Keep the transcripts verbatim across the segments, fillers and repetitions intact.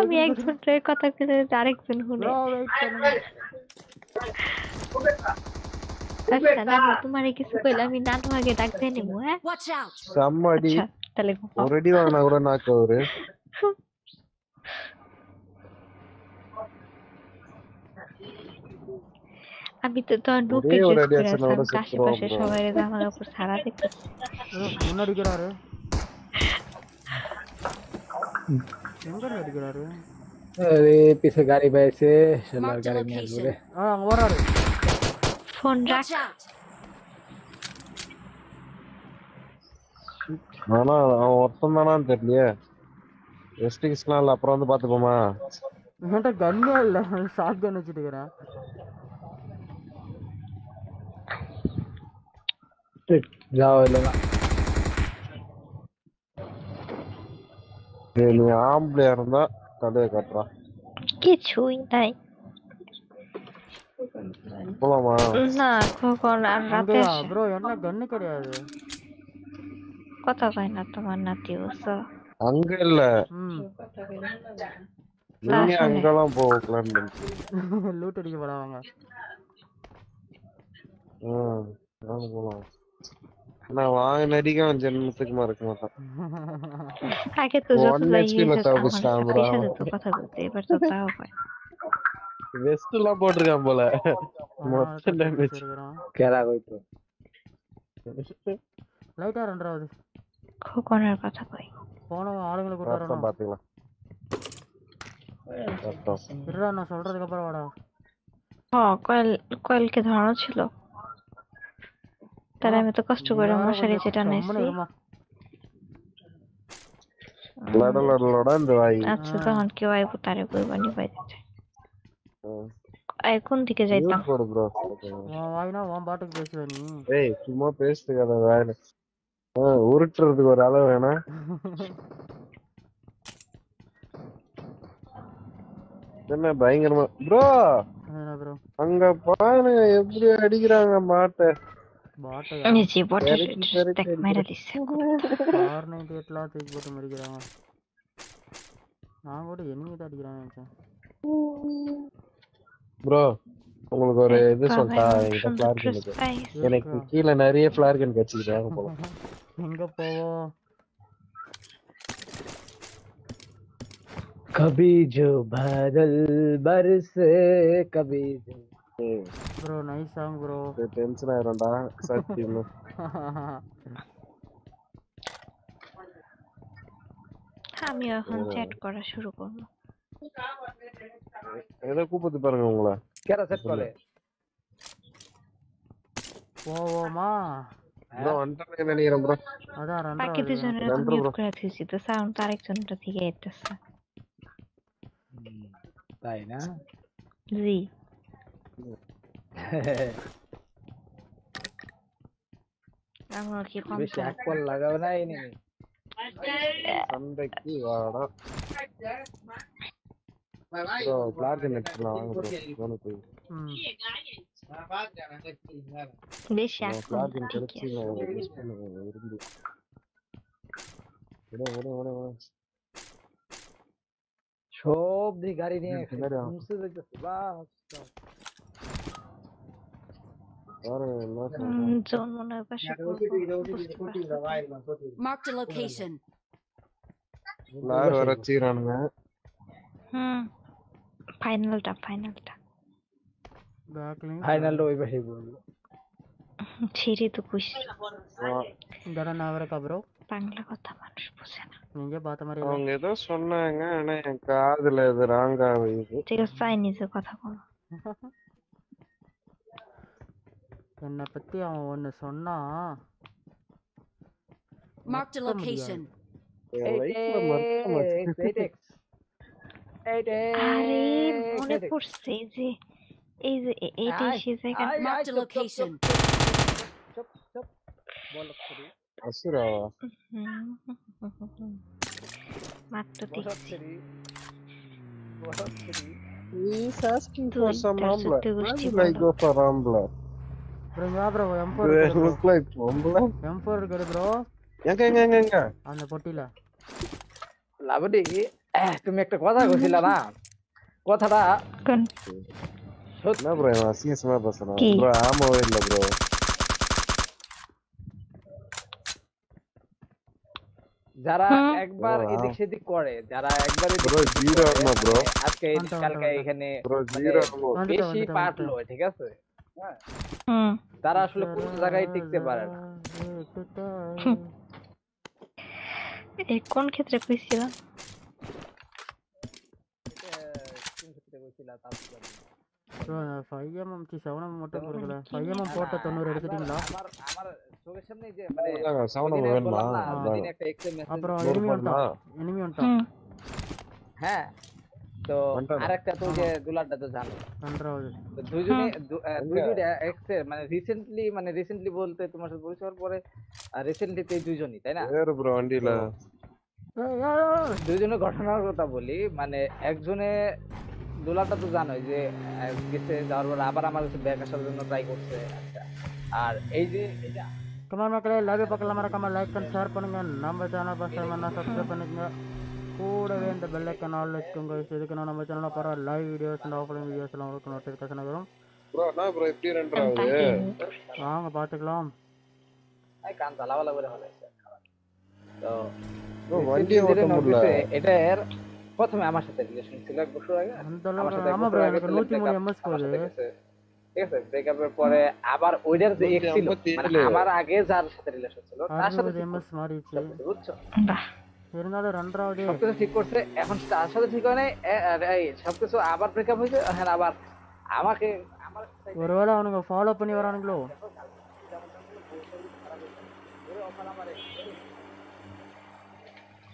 আমি একজনের কথা বলে আরেকজন শুনে আচ্ছা না তোমার কিছু কইলে আমি নানু আগে ডাক দেই নেব হ্যাঁ somebody already না ওরা না করে আমি তো তো নুকে আশেপাশে সবাই আমার উপর ছাড়া দেখতেছি কোন দিকে আরে কোন দিকে আরে আরে পিছে গাড়ি বাইছে শালা গাড়ি নিয়ে ঘুরে আ ওরা আরে ফোন রাখ না না অর্থন না தெரியல ரெஸ்ட்ரிக்ஷனால அப்புறம் வந்து பாத்துப்போமா என்னட்ட கன் இல்ல ஷாட் கன் வச்சிட்டு இருக்கற जाओ लगा ये मैं आम प्लेयर ना तले कटरा किछु नहीं बोला मां ना को कौन राते ब्रो याना गन करे कथा काय ना तुम्हार नाती उस अंग இல்ல நீ அங்கலாம் போகலாம் லூட் அடிக்க போறாங்க ம் நான் போலாம் ना वांग नदी का जन्म तक मर के मतलब आगे तो जो लाइए लगता है कुछ काम रहा है तो पता चलते पर तो ताऊ है वेस्ट ला बोल रहा हूं बोला मत डैमेज क्या रहा कोई तो लाइट आ रहा है को कौन है पता कोई कौन आलंगले को रहा ना बात है रहा ना सोल्डर के ऊपर वाला हां कॉल कॉल के धारणा छिलो তারা আমি তো কষ্ট করে মশারি যেটা নেছি লড়া লড়া লড়ান ভাই আচ্ছা তখন কি ভাই তারে কইবানি ভাই এখন দিকে যাইতাম না ভাই না ওম বাটে பேசுவாনি এই சும்மா பேசிட்டு கட ভাই ஊருட்டிறதுக்கு ஒரு அளவு வேணா என்ன பயங்கரமா bro என்ன bro அங்க பாரு எப்படி அடிக்குறாங்க மாட்ட निजी बोतल तक मेरा दिसेगो और नहीं तो इतना तो एक बोतल मर गया मैं ना कोई एनिमी ता दिख रहा है अच्छा ब्रो உங்களுக்கு ஒரு இது சொல்டா இந்த फ्लावर கன் எனக்கு கீழ நிறைய फ्लावर கன் கச்சிட்டு வாங்க போலாம் எங்க போவோம் कभी जो बादल बरसे कभी bro nice song bro tension airanda satyam hamya hum chat kora shuru korbo eda kupati parunga ungala kera set kore wo wo ma bro antane neniram bro ada randa pakiti janare mute kora thisi to sound tarek janare thike ettasa tai na ji हम की कौन सा call लगावना ही नहीं संदे की वाड़ा तो plog net लाऊंगा दोनों को ये गाड़ी ना बात जाना सकती है बेशक प्लाग नेट चला बोलो बोलो बोलो सब दी गाड़ी नहीं हमसे देखते वाह Marked a location. Lar varachchi ranna. Hmm. Final ta, final ta. Backling. Final lo ibahi bolu. Chiri tu kush. Dara na avara kabro. Bangla kotha manush bujhena. Ninge baat amari. Onge to sonnanga ana kaadula idu raanga avudu. Thik Chinese kotha kono. என்ன பத்தி அவன் ஒன்னு சொன்னா mark the location eight x eight x আরে মনে পড়ছে যে এই যে eight x second mark the location chop chop বলক করে আসুরা mark the location He's asking for some rambler. Why do I go for rambler? bro yeah bro m four look like bomba m four bro enga enga enga enga and potila labadi তুমি একটা কথা কইছিলা না, কথাটা না bro, আমি CS মার বসা না ব্রো, আমও এর ব্রো যারা একবার এদিক সেদিক করে, যারা একবার এদিক জিরো না ব্রো, আজকে কালকে এখানে বেশি পার্ট লয়, ঠিক আছে? হ্যাঁ, তারা আসলে কোন জায়গায় টিকতে পারে না। এই কোন ক্ষেত্রে কইছিলা? இல்ல தாப்பு சோ five mm சவுன மொத்தம் குறல five mm போட்ட ninety எடுத்துட்டீங்களா? আমার সঙ্গে সামনে যে মানে சவுன வேணுமா? দিন একটা এক্সএমএস அப்புறம் এনিমি ওটা এনিমি ওটা হ্যাঁ, তো আরেকটা তো যে গুলাটা তো জানো পনেরো দুইজনে দুইজনে এক্সএ মানে রিসেন্টলি মানে রিসেন্টলি বলতে তোমার সাথে বলছর পরে রিসেন্টলি তে দুইজনই তাই না? এর ব্রো আন্ডিলা দুইজনে ঘটনার কথা বলি, মানে একজনে দোলাটা তো জানোই যে গেছে, যাওয়ার পর আবার আমার কাছে ব্যাক আসার জন্য ট্রাই করছে। আচ্ছা, আর এই যে এটা তোমার মকলে লাইভে পকলা আমার কামা লাইক কর শেয়ার பண்ணுங்க, நம்ம சேனலை பசங்க சப்ஸ்கிரைப் பண்ணுங்க, கூடவே இந்த பெல் ஐகான் ஆல் வச்சுங்க, இதுக்கு நம்ம சேனல்ல பர live videos and offline videos எல்லாம் உங்களுக்கு நோட்டிஃபிகேஷன் வரும் bro. நான் bro எப்படி ரன் ஆகுது வாங்க பாத்துக்கலாம், ஐ கான் தலவல வர வர তো ও வண்டி ஓட்ட முடியல। এটা এর প্রথমে আমার সাথে রিলেশন ছিল এক বছর আগে, আমার সাথে আমার ব্রেকআপ হলো, নতুন এমএস করে ঠিক আছে, ব্রেকআপের পরে আবার ওইটার যে এক্স ছিল মানে আমার আগে যার সাথে রিলেশন ছিল তার সাথে এমএস মারিছে, বুঝছো? এরনালে রানরাউডে সবকিছু ঠিক করছে, এখন তার সাথে ঠিক হয় না, এই সবকিছু আবার ব্রেকআপ হইছে। হ্যাঁ, আবার আমাকে আমার ওরওয়ালা ওনাকে ফলো பண்ணி வரானங்களோ ওরে ওখানে আমারে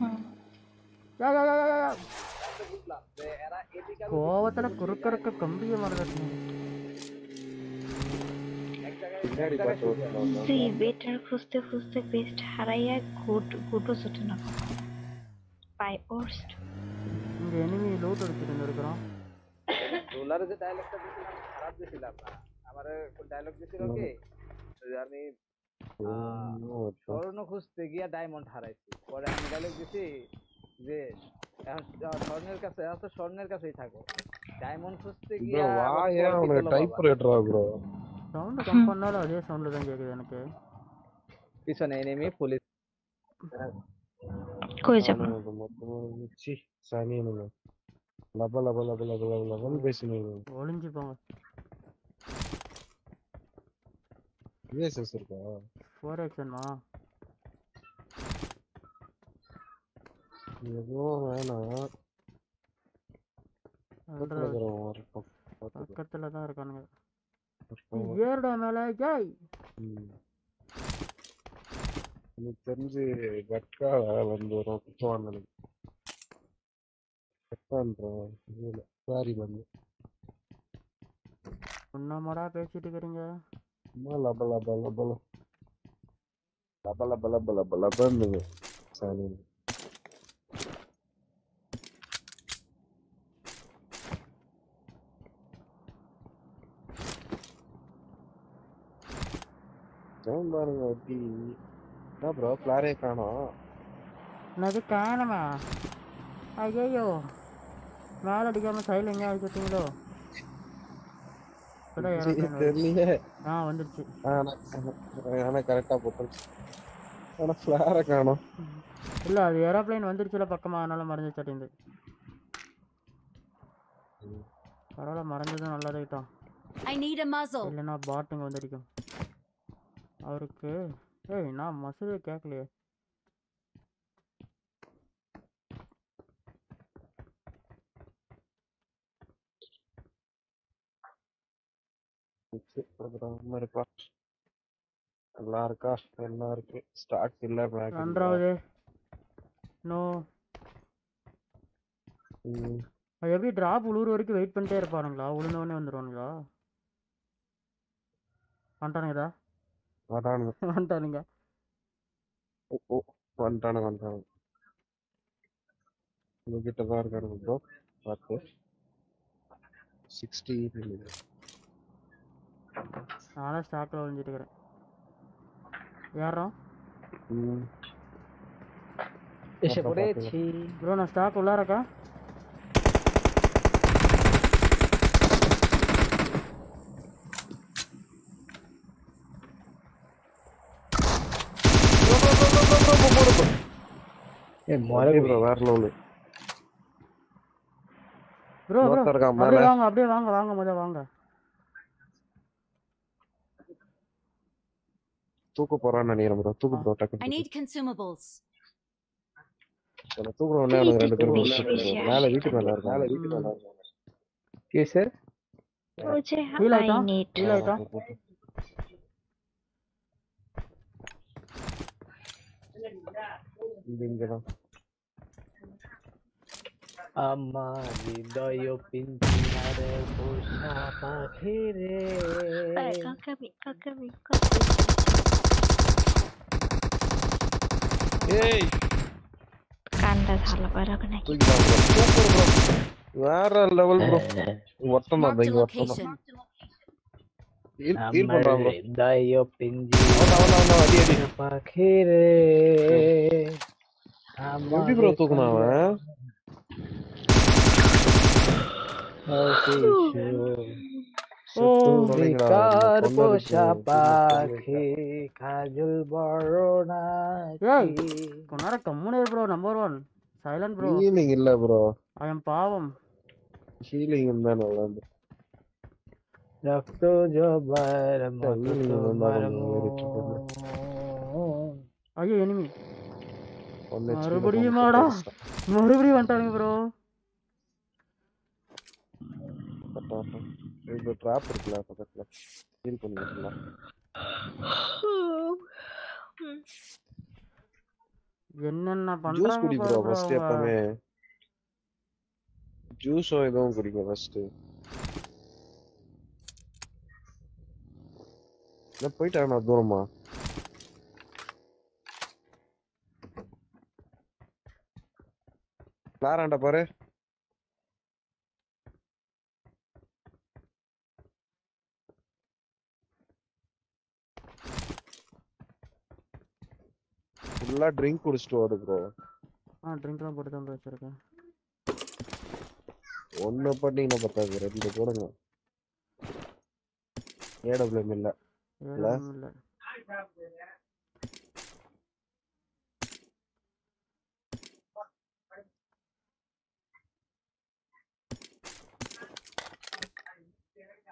হ্যাঁ या या या या कोवतला कुरकरक कंबी मारते हैं सी बेटर खुस्ते खुस्ते पेस्ट हराया गुट गुटो सुटना बाय ओस्ट एनिमी लोड करते अंदर करा डॉलर से डायलॉग का खराब दिसिल अपना हमारे को डायलॉग दिसिल ओके यानी सोरनो खुस्ते गया डायमंड हराइছি পরে আমি ডায়লগ দিছি যে স্বর্ণের কাছে আছে, স্বর্ণের কাছেই থাকো, ডায়মন্ড খুঁজতে গিয়ে ওয়া টাইপরাইটার ব্রো সাউন্ড কম্পনার আছে, সাউন্ড தான் கேக்குது எனக்கு পিছনে এনিমি পুলিশ কই যাব ছি সানি না লাবা লাবা লাবা লাবা লাবা বেশি নেই ওলিঞ্জি போங்க ये ससुर का फोर एक्शन मां ये वो है ना अंदर और पकड़ला था रखने ये डामला जाय ये तंजी गटका बंदो रोटवान ने पत्थर ये सारी बंद उन्ना मरा पेचिट करेंगे माला बला बला बला बला बला बला बला बंद सानी कौन बार होती ना ब्रो प्लारे कानो ना तो कान में आ गयो माल दिखा में सही लेंगे आज तुम लोग पता यार नहीं है। हां வந்துருச்சு انا انا கரெக்ட்டா போட்டேன் انا प्लारे कानो இல்ல அது ஏரோப்ளேன் வந்துருச்சுல பக்கமா அதனால மறந்துட்டேன் இந்த பரவால மறந்தது நல்லதா கிட்ட I need a muzzle இல்லனா பாட்ங்க வந்திருக்கும் அவருக்கு ஏய் நான் மசூல கேக்கலையே இது ப்ரோகிராம் இருக்கா நல்லா இருக்கா நல்லா இருக்கு ஸ்டாக் இல்ல பேக் நன்றாவது நோ எவ்ரி டிராப் உளுற வரைக்கும் வெயிட் பண்ணிட்டே இருப்பாங்களா? உளுந்தவனே வந்துருவாங்களா? வந்துட்டானேடா வந்தானு வந்தானுங்க ஓ ஓ வந்தானு வந்தானு லோகிட்ட பார் கரணும் bro பாத்து sixty இல்ல நானா ஸ்டாக்ல வந்துட்டு இருக்கேன் யாரோ এসে পড়েছি ব্রোনা স্টাক ওলা রাখা ए मारे ब्रो वार लोले ब्रो ब्रो அப்படியே வாங்க அப்படியே வாங்க வாங்க மச்சான் வாங்க தூக்கு போறானே நீ நம்ம தூக்கு ப்ரோ டக்கு I need consumables انا தூக்குற ஒண்ணே எனக்கு ரெண்டு பேரும் மேல வீட்டு மேல இருக்காங்க மேல வீட்டு மேல இருக்காங்க கே சார் ஓச்சே I need இல்லடா Bingo. Amma didoyo pinchare busha pajire. Hey, come come come come come. Hey. Kanda thala paragna. Vara level bro. Vartana bhai vartana. Il bol raha bro. Didoyo pinchare. No no no adi adi. Pajire. Maybe bro took now, huh? Oh, Vikar posha pakhi kajul borona. Konara commune bro number one. Silent bro. Healing illa bro. I am pavam. Healing illa bro. Rakto jo baram baram. Are you enemy? Marubri mada, marubri vantani bro. This trap is clear, clear. Kill pon clear. Yenna na panna. Juice kudi bro, first appa me. Juice hoy don kudi bro first. Na poita na dorma. Laranda pare fulla drink kudichu odu bro ah drink la poduthan bro irukken onna patina pathadu rendu podunga awm illa illa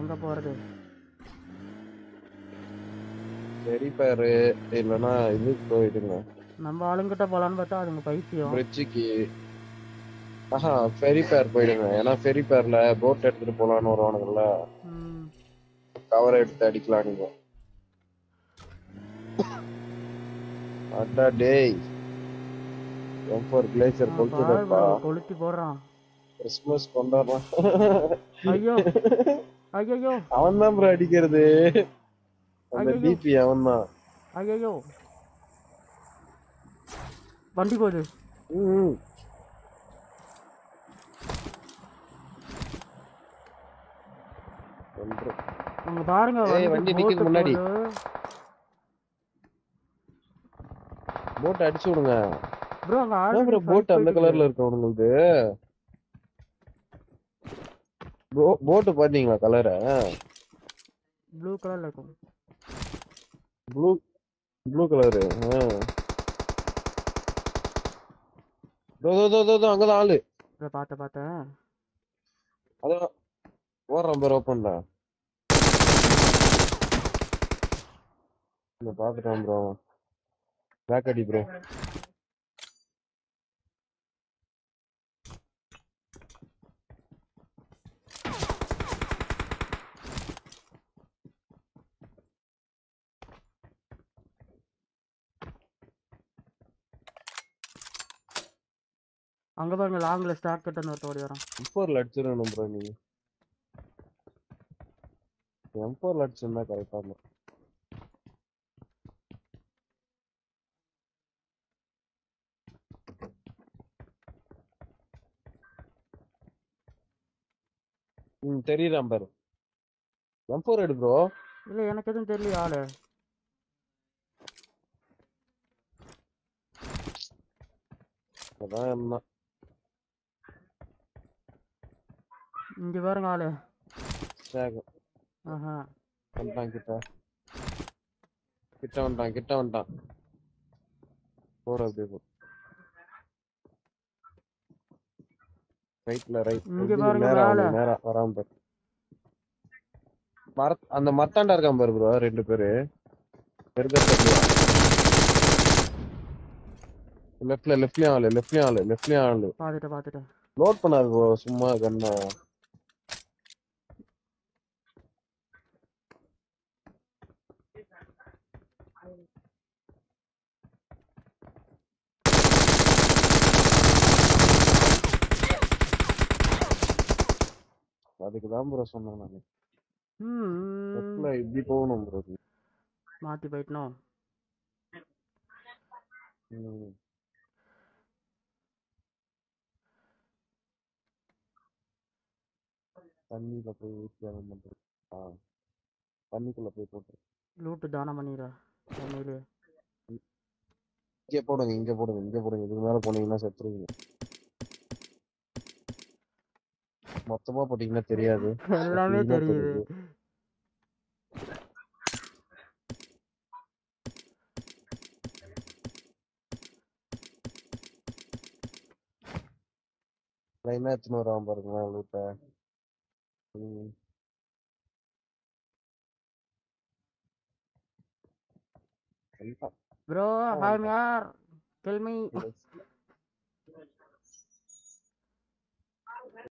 எங்க போறது சரி பாரு இல்லனா இதுக்கு போய்டுங்க நம்ம ஆளுங்கிட்ட போலான்னு பார்த்தா அதுங்க பைத்தியம் பிரிட்ஜ்க்கு ஆஹா ஃபெரி பேர் போய்டுங்க ஏனா ஃபெரி பேர்ல போட் எடுத்துட்டு போலான்னு வரவங்கள கவர் எடுத்து அடிக்கலாம் நீங்க அட டேய் எம் ஃபோர் கிளேசர் கொளுத்துடா கொளுத்தி போறான் கிறிஸ்மஸ் கொண்டாடுறான் ஐயோ ஐயோ அவன் தான் ப்ரோ அடிக்கிறது அந்த டிபி அவன் தான் ஐயோ வண்டி போடு ம் அங்க பாருங்க வண்டி நிக்குது முன்னாடி போட் அடிச்சு விடுங்க ப்ரோ அங்க ஆளு ப்ரோ போட் அந்த கலர்ல இருக்கு உங்களுக்கு bro boat பாத்தீங்களா கலர் blue கலர்ல இருக்கும் blue blue கலர் ஆ டோ டோ டோ டோ அங்க ஆளு பாத்த பாத்த அத ஓரம் பேர் ஓபன்டா நான் பாத்துட்டேன் bro பேக் அடி bro அங்க பாருங்க லாங்ல ஸ்டார்ட் கட் அந்த ஓடி வரான். எம் ஃபோர் ல அடிச்சறணும் bro நீ. எம் ஃபோர் ல அடிச்சனா கரெக்ட்டா bro. ம் தெரியலாம் bro. எம் ஃபோர் எடு bro. இல்ல எனக்கு எதுவும் தெரியல ஆளு. அதான் என்ன இங்க பாருங்க ஆளு ஸ்டாக் ஆஹா வந்தான் கிட்ட கிட்ட வந்தான் கிட்ட வந்தான் போற அப்படியே போ ரைட்ல ரைட் இங்க பாருங்க ஆளு நேரா வரான் பாரு மர அந்த மத்தாண்டா இருக்கான் பாரு bro ரெண்டு பேரு பெர்கர் தள்ளி லெஃப்ட்ல லெஃப்ட்ல ஆளு லெஃப்ட்ல ஆளு லெஃப்ட்ல ஆளு பாத்துட்ட பாத்துட்ட லோட் பண்ணாரு bro சும்மா கண்ணா அதுக்கு தான் bro சொன்னேன் நான் ம் எப்பல இப்படி போணும் bro மாத்தி பைட்டணும் ம் தண்ணில போய் ஊத்தியாம பண்றது ஆ தண்ணிக்குள்ள போய் போடு லூட் தான பண்ணிரா தண்ணில இங்க போடுங்க இங்க போடுங்க இங்க போடுங்க இதுக்கு மேல போனீங்கன்னா செத்துருவீங்க மொத்தமா போட்டீங்கன்னா தெரியாது எல்லாமே தெரியுது லைனா எத்தனை வராம பாருங்களா லூட்ட bro hi yaar tell me